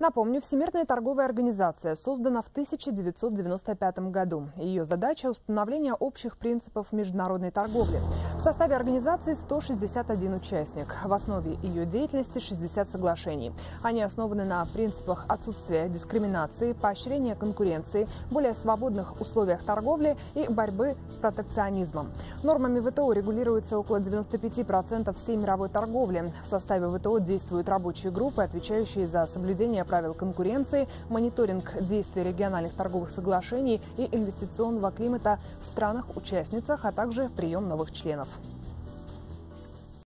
Напомню, Всемирная торговая организация создана в 1995 году. Ее задача – установление общих принципов международной торговли. В составе организации 161 участник. В основе ее деятельности 60 соглашений. Они основаны на принципах отсутствия дискриминации, поощрения конкуренции, более свободных условиях торговли и борьбы с протекционизмом. Нормами ВТО регулируется около 95% всей мировой торговли. В составе ВТО действуют рабочие группы, отвечающие за соблюдение правил конкуренции, мониторинг действий региональных торговых соглашений и инвестиционного климата в странах-участницах, а также прием новых членов.